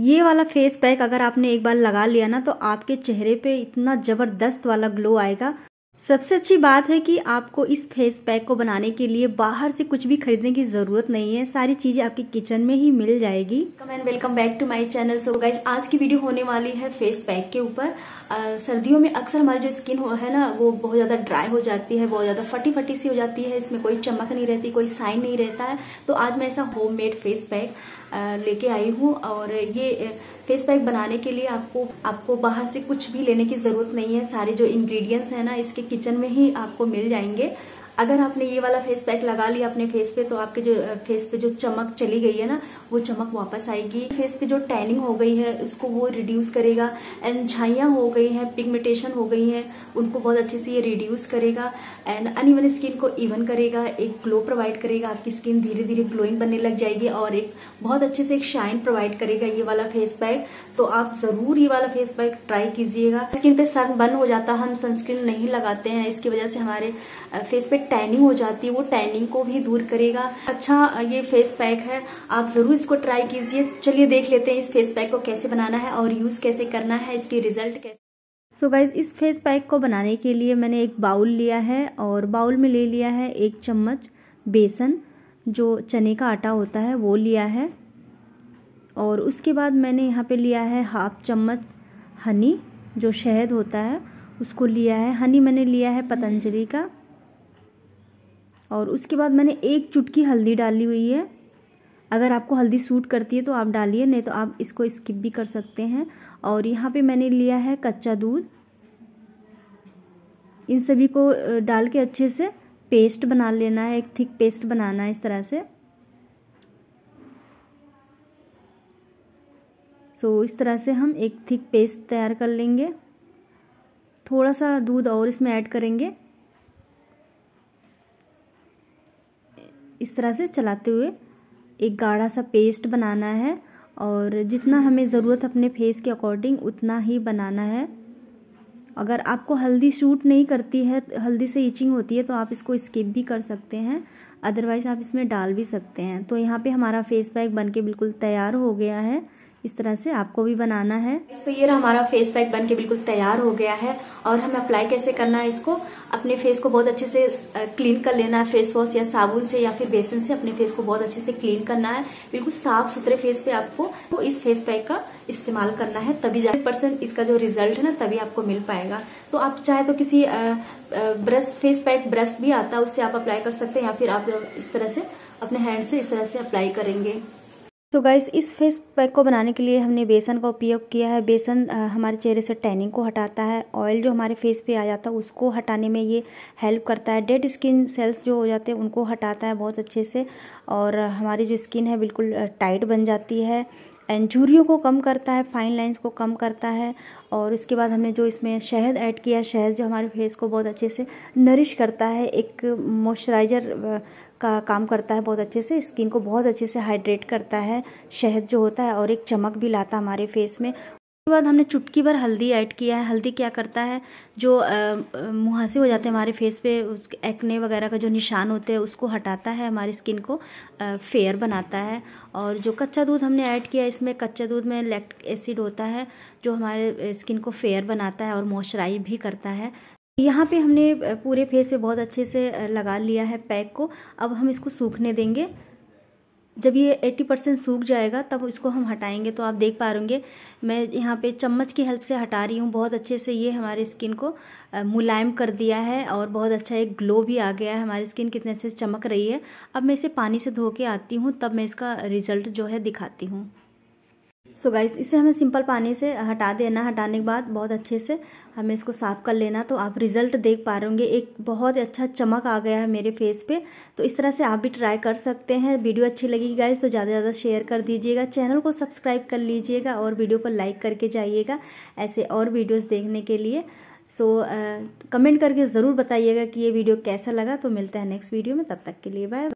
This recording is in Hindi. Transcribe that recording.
ये वाला फेस पैक अगर आपने एक बार लगा लिया ना तो आपके चेहरे पे इतना ज़बरदस्त वाला ग्लो आएगा। सबसे अच्छी बात है कि आपको इस फेस पैक को बनाने के लिए बाहर से कुछ भी खरीदने की ज़रूरत नहीं है, सारी चीज़ें आपकी किचन में ही मिल जाएगी। Welcome back to my channel. So guys, आज की वीडियो होने वाली है फेस पैक के ऊपर। सर्दियों में अक्सर हमारी जो स्किन है ना वो बहुत ज़्यादा ड्राई हो जाती है, बहुत ज़्यादा फटी फटी सी हो जाती है, इसमें कोई चमक नहीं रहती, कोई साइन नहीं रहता है। तो आज मैं ऐसा होममेड फेस पैक लेके आई हूँ और ये फेस पैक बनाने के लिए आपको बाहर से कुछ भी लेने की ज़रूरत नहीं है। सारे जो इंग्रेडिएंट्स है ना इसके किचन में ही आपको मिल जाएंगे। अगर आपने ये वाला फेस पैक लगा लिया अपने फेस पे तो आपके जो फेस पे जो चमक चली गई है ना वो चमक वापस आएगी। फेस पे जो टैनिंग हो गई है उसको वो रिड्यूस करेगा, एंड झाइयाँ हो गई हैं, पिगमेंटेशन हो गई हैं, उनको बहुत अच्छे से ये रिड्यूस करेगा, एंड अनइवन स्किन को इवन करेगा, एक ग्लो प्रोवाइड करेगा। आपकी स्किन धीरे धीरे ग्लोइंग बनने लग जाएगी और एक बहुत अच्छे से एक शाइन प्रोवाइड करेगा ये वाला फेस पैक। तो आप जरूर ये वाला फेस पैक ट्राई कीजिएगा। स्किन पे सनबर्न हो जाता है, हम सनस्क्रीन नहीं लगाते हैं, इसकी वजह से हमारे फेस पे टैनिंग हो जाती है, वो टैनिंग को भी दूर करेगा। अच्छा ये फेस पैक है, आप जरूर इसको ट्राई कीजिए। चलिए देख लेते हैं इस फेस पैक को कैसे बनाना है और यूज कैसे करना है, इसकी रिजल्ट कैसे। सो गाइज, इस फेस पैक को बनाने के लिए मैंने एक बाउल लिया है और बाउल में ले लिया है 1 चम्मच बेसन, जो चने का आटा होता है वो लिया है, और उसके बाद मैंने यहाँ पे लिया है 1/2 चम्मच हनी, जो शहद होता है उसको लिया है। हनी मैंने लिया है पतंजलि का। और उसके बाद मैंने 1 चुटकी हल्दी डाली हुई है। अगर आपको हल्दी सूट करती है तो आप डालिए, नहीं तो आप इसको स्किप भी कर सकते हैं। और यहाँ पे मैंने लिया है कच्चा दूध। इन सभी को डाल के अच्छे से पेस्ट बना लेना है, एक थिक पेस्ट बनाना है इस तरह से। सो इस तरह से हम एक थिक पेस्ट तैयार कर लेंगे। थोड़ा सा दूध और इसमें ऐड करेंगे, इस तरह से चलाते हुए एक गाढ़ा सा पेस्ट बनाना है। और जितना हमें ज़रूरत अपने फेस के अकॉर्डिंग उतना ही बनाना है। अगर आपको हल्दी शूट नहीं करती है, हल्दी से इचिंग होती है, तो आप इसको स्किप भी कर सकते हैं, अदरवाइज़ आप इसमें डाल भी सकते हैं। तो यहाँ पे हमारा फेस पैक बनके बिल्कुल तैयार हो गया है। इस तरह से आपको भी बनाना है। तो ये हमारा फेस पैक बनके बिल्कुल तैयार हो गया है। और हमें अप्लाई कैसे करना है इसको, अपने फेस को बहुत अच्छे से क्लीन कर लेना है। फेस वॉश या साबुन से या फिर बेसन से अपने फेस को बहुत अच्छे से क्लीन करना है। बिल्कुल साफ सुथरे फेस पे आपको तो इस फेस पैक का इस्तेमाल करना है, तभी 100% इसका जो रिजल्ट है ना तभी आपको मिल पाएगा। तो आप चाहे तो किसी ब्रश, फेस पैक ब्रश भी आता है, उससे आप अप्लाई कर सकते हैं, या फिर आप इस तरह से अपने हैंड से इस तरह से अप्लाई करेंगे। तो गाइस, इस फेस पैक को बनाने के लिए हमने बेसन का उपयोग किया है। बेसन हमारे चेहरे से टैनिंग को हटाता है, ऑयल जो हमारे फेस पे आ जाता है उसको हटाने में ये हेल्प करता है, डेड स्किन सेल्स जो हो जाते हैं उनको हटाता है बहुत अच्छे से, और हमारी जो स्किन है बिल्कुल टाइट बन जाती है, एंड झुर्रियों को कम करता है, फाइन लाइंस को कम करता है। और उसके बाद हमने जो इसमें शहद ऐड किया, शहद जो हमारे फेस को बहुत अच्छे से नरिश करता है, एक मॉइस्चराइज़र का काम करता है, बहुत अच्छे से स्किन को बहुत अच्छे से हाइड्रेट करता है शहद जो होता है, और एक चमक भी लाता है हमारे फेस में। उसके बाद हमने चुटकी भर हल्दी ऐड किया है। हल्दी क्या करता है, जो मुहासे हो जाते हैं हमारे फेस पे, उस एक्ने वगैरह का जो निशान होते हैं उसको हटाता है, हमारी स्किन को फेयर बनाता है। और जो कच्चा दूध हमने ऐड किया, इसमें कच्चा दूध में लैक्टिक एसिड होता है जो हमारे स्किन को फेयर बनाता है और मॉइस्चराइज भी करता है। यहाँ पे हमने पूरे फेस पे बहुत अच्छे से लगा लिया है पैक को। अब हम इसको सूखने देंगे। जब ये 80% सूख जाएगा तब इसको हम हटाएंगे। तो आप देख पा रहे मैं यहाँ पे चम्मच की हेल्प से हटा रही हूँ। बहुत अच्छे से ये हमारे स्किन को मुलायम कर दिया है और बहुत अच्छा एक ग्लो भी आ गया है। हमारी स्किन कितने अच्छे से चमक रही है। अब मैं इसे पानी से धो के आती हूँ, तब मैं इसका रिजल्ट जो है दिखाती हूँ। सो गाइस, इसे हमें सिंपल पानी से हटा देना। हटाने के बाद बहुत अच्छे से हमें इसको साफ़ कर लेना। तो आप रिज़ल्ट देख पा रहे होंगे, एक बहुत अच्छा चमक आ गया है मेरे फेस पे। तो इस तरह से आप भी ट्राई कर सकते हैं। वीडियो अच्छी लगी गाइस तो ज़्यादा से ज़्यादा शेयर कर दीजिएगा, चैनल को सब्सक्राइब कर लीजिएगा और वीडियो को लाइक करके जाइएगा ऐसे और वीडियोज़ देखने के लिए। सो कमेंट करके ज़रूर बताइएगा कि ये वीडियो कैसा लगा। तो मिलता है नेक्स्ट वीडियो में, तब तक के लिए बाय।